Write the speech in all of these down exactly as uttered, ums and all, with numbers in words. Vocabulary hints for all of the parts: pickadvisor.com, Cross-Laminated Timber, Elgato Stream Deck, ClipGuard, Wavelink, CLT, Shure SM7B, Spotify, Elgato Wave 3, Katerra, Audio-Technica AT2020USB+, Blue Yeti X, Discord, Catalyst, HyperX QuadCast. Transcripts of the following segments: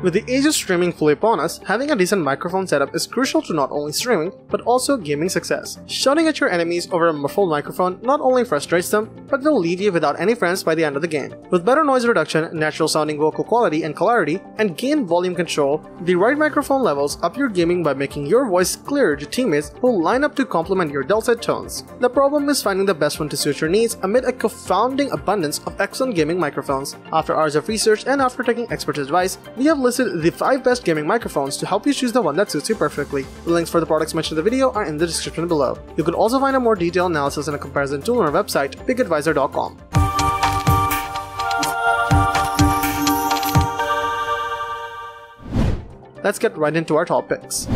With the age of streaming fully upon us, having a decent microphone setup is crucial to not only streaming, but also gaming success. Shouting at your enemies over a muffled microphone not only frustrates them, but they'll leave you without any friends by the end of the game. With better noise reduction, natural sounding vocal quality and clarity, and gain volume control, the right microphone levels up your gaming by making your voice clearer to teammates who line up to complement your dulcet tones. The problem is finding the best one to suit your needs amid a confounding abundance of excellent gaming microphones. After hours of research and after taking expert advice, we have listed the five best gaming microphones to help you choose the one that suits you perfectly. The links for the products mentioned in the video are in the description below. You can also find a more detailed analysis and a comparison tool on our website, pick advisor dot com. Let's get right into our top picks.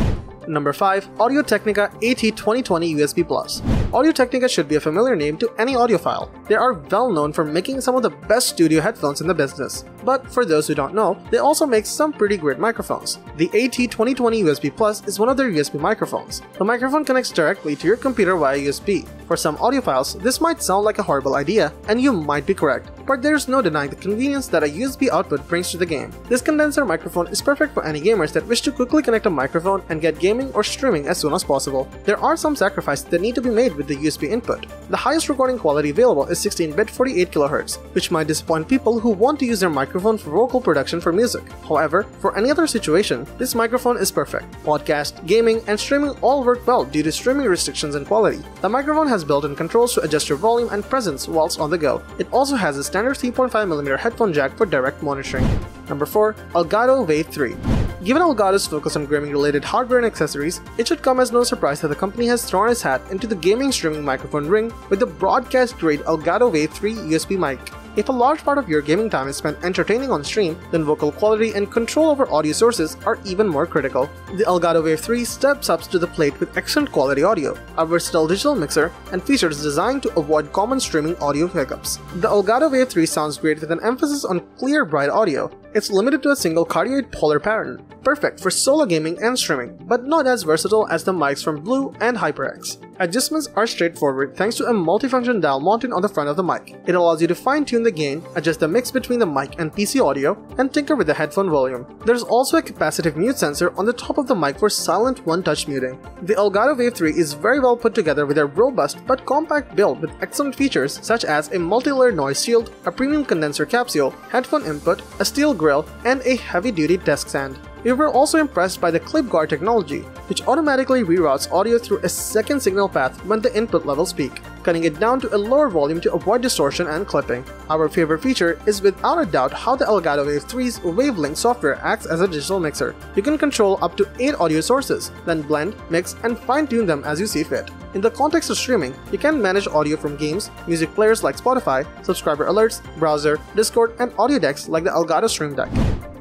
Number five. Audio-Technica A T twenty twenty U S B plus. Audio-Technica should be a familiar name to any audiophile. They are well known for making some of the best studio headphones in the business. But for those who don't know, they also make some pretty great microphones. The A T twenty twenty U S B plus is one of their U S B microphones. The microphone connects directly to your computer via U S B. For some audiophiles, this might sound like a horrible idea, and you might be correct. But there's no denying the convenience that a U S B output brings to the game. This condenser microphone is perfect for any gamers that wish to quickly connect a microphone and get gaming or streaming as soon as possible. There are some sacrifices that need to be made with the U S B input. The highest recording quality available is sixteen bit forty-eight kilohertz, which might disappoint people who want to use their microphone for vocal production for music. However, for any other situation, this microphone is perfect. Podcast, gaming, and streaming all work well due to streaming restrictions and quality. The microphone has built-in controls to adjust your volume and presence whilst on the go. It also has a standard three point five millimeter headphone jack for direct monitoring. Number four. Elgato Wave three. Given Elgato's focus on gaming-related hardware and accessories, it should come as no surprise that the company has thrown its hat into the gaming streaming microphone ring with the broadcast-grade Elgato Wave three U S B mic. If a large part of your gaming time is spent entertaining on stream, then vocal quality and control over audio sources are even more critical. The Elgato Wave three steps up to the plate with excellent quality audio, a versatile digital mixer, and features designed to avoid common streaming audio hiccups. The Elgato Wave three sounds great with an emphasis on clear, bright audio. It's limited to a single cardioid polar pattern, perfect for solo gaming and streaming, but not as versatile as the mics from Blue and HyperX. Adjustments are straightforward thanks to a multifunction dial mounted on the front of the mic. It allows you to fine-tune the gain, adjust the mix between the mic and P C audio, and tinker with the headphone volume. There's also a capacitive mute sensor on the top of the mic for silent one-touch muting. The Elgato Wave three is very well put together with a robust but compact build with excellent features such as a multi-layer noise shield, a premium condenser capsule, headphone input, a steel grill, and a heavy-duty desk stand. We were also impressed by the ClipGuard technology, which automatically reroutes audio through a second signal path when the input levels peak, cutting it down to a lower volume to avoid distortion and clipping. Our favorite feature is without a doubt how the Elgato Wave three's Wavelink software acts as a digital mixer. You can control up to eight audio sources, then blend, mix, and fine-tune them as you see fit. In the context of streaming, you can manage audio from games, music players like Spotify, subscriber alerts, browser, Discord, and audio decks like the Elgato Stream Deck.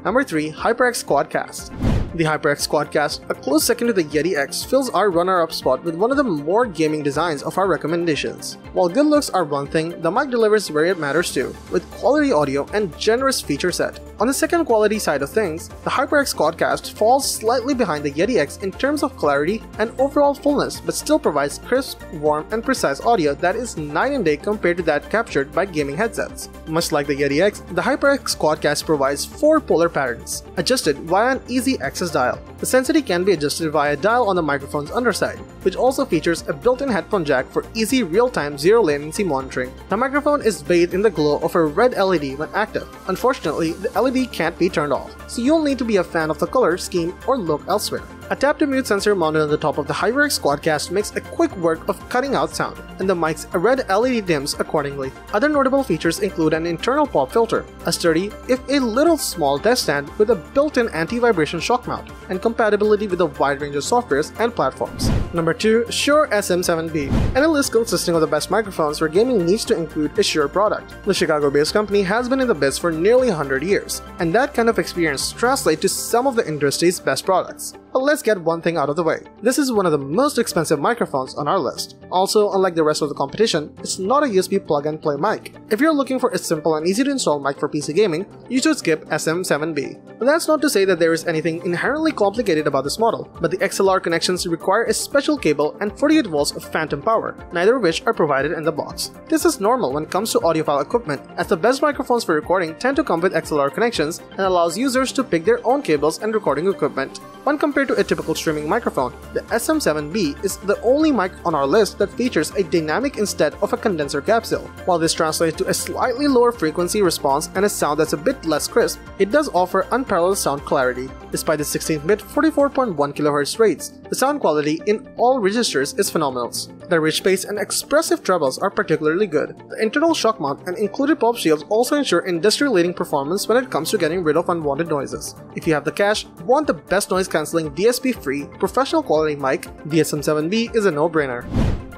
Number three. HyperX QuadCast. The HyperX QuadCast, a close second to the Yeti X, fills our runner-up spot with one of the more gaming designs of our recommendations. While good looks are one thing, the mic delivers where it matters too, with quality audio and generous feature set. On the second quality side of things, the HyperX QuadCast falls slightly behind the Yeti X in terms of clarity and overall fullness, but still provides crisp, warm, and precise audio that is night and day compared to that captured by gaming headsets. Much like the Yeti X, the HyperX QuadCast provides four polar patterns, adjusted via an easy access dial. The sensitivity can be adjusted via a dial on the microphone's underside, which also features a built-in headphone jack for easy real-time zero-latency monitoring. The microphone is bathed in the glow of a red L E D when active. Unfortunately, the L E D can't be turned off, so you'll need to be a fan of the color scheme or look elsewhere. A tap-to-mute sensor mounted on the top of the HyperX QuadCast makes a quick work of cutting out sound, and the mic's red L E D dims accordingly. Other notable features include an internal pop filter, a sturdy, if a little small, desk stand with a built-in anti-vibration shock mount, and compatibility with a wide range of softwares and platforms. Number two. Shure S M seven B. An list consisting of the best microphones for gaming needs to include a Shure product. The Chicago-based company has been in the biz for nearly one hundred years, and that kind of experience translates to some of the industry's best products. but let's get one thing out of the way. This is one of the most expensive microphones on our list. Also, unlike the rest of the competition, it's not a U S B plug-and-play mic. If you're looking for a simple and easy-to-install mic for P C gaming, you should skip S M seven B. But that's not to say that there is anything inherently complicated about this model, but the X L R connections require a special cable and forty-eight volts of phantom power, neither of which are provided in the box. This is normal when it comes to audiophile equipment, as the best microphones for recording tend to come with X L R connections and allows users to pick their own cables and recording equipment. When compared to a typical streaming microphone, the S M seven B is the only mic on our list that features a dynamic instead of a condenser capsule. While this translates to a slightly lower frequency response and a sound that's a bit less crisp, it does offer unparalleled sound clarity. Despite the sixteen bit forty-four point one kilohertz rates, the sound quality in all registers is phenomenal. The rich bass and expressive trebles are particularly good. The internal shock mount and included pop shields also ensure industry-leading performance when it comes to getting rid of unwanted noises. If you have the cash, want the best noise-canceling D S P-free, professional-quality mic, the S M seven B is a no-brainer.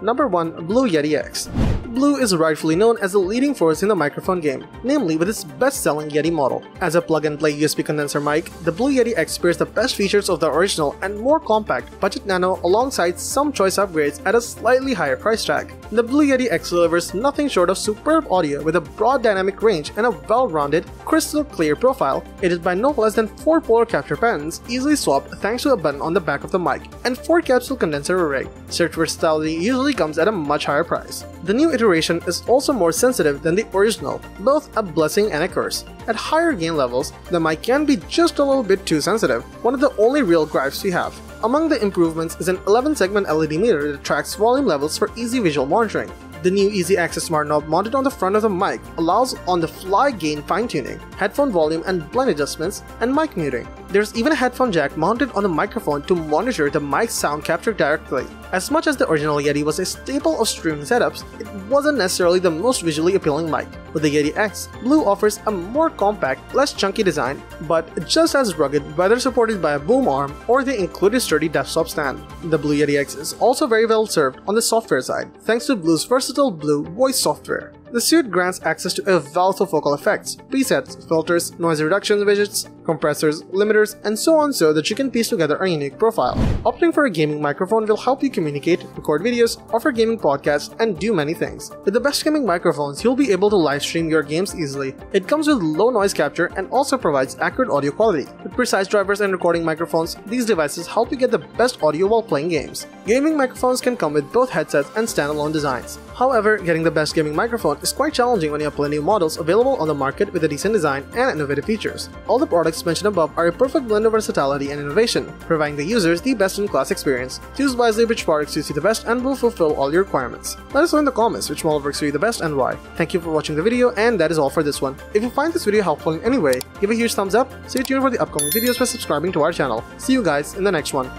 Number one. Blue Yeti X. Blue is rightfully known as the leading force in the microphone game, namely with its best-selling Yeti model. As a plug-and-play U S B condenser mic, the Blue Yeti X pairs the best features of the original and more compact budget Nano alongside some choice upgrades at a slightly higher price tag. The Blue Yeti X delivers nothing short of superb audio with a broad dynamic range and a well-rounded, crystal-clear profile. It is by no less than four polar capture patterns, easily swapped thanks to a button on the back of the mic, and four capsule condenser array. Such versatility usually comes at a much higher price. The new iteration is also more sensitive than the original, both a blessing and a curse. At higher gain levels, the mic can be just a little bit too sensitive, one of the only real gripes we have. Among the improvements is an eleven segment L E D meter that tracks volume levels for easy visual monitoring. The new Easy Access Smart knob mounted on the front of the mic allows on-the-fly gain fine-tuning, headphone volume and blend adjustments, and mic muting. There's even a headphone jack mounted on the microphone to monitor the mic's sound capture directly. As much as the original Yeti was a staple of streaming setups, it wasn't necessarily the most visually appealing mic. With the Yeti X, Blue offers a more compact, less chunky design, but just as rugged whether supported by a boom arm or the included sturdy desktop stand. The Blue Yeti X is also very well served on the software side, thanks to Blue's versatile Blue voice software. The suite grants access to a wealth of vocal effects, presets, filters, noise reduction widgets, compressors, limiters, and so on so that you can piece together a unique profile. Opting for a gaming microphone will help you communicate, record videos, offer gaming podcasts, and do many things. With the best gaming microphones, you'll be able to live stream your games easily. It comes with low noise capture and also provides accurate audio quality. With precise drivers and recording microphones, these devices help you get the best audio while playing games. Gaming microphones can come with both headsets and standalone designs. However, getting the best gaming microphone is quite challenging when you have plenty of models available on the market with a decent design and innovative features. All the products mentioned above are a perfect blend of versatility and innovation, providing the users the best-in-class experience. Choose wisely which product suits you the best and will fulfill all your requirements. Let us know in the comments which model works for you the best and why. Thank you for watching the video, and that is all for this one. If you find this video helpful in any way, give a huge thumbs up, stay tuned for the upcoming videos by subscribing to our channel. See you guys in the next one.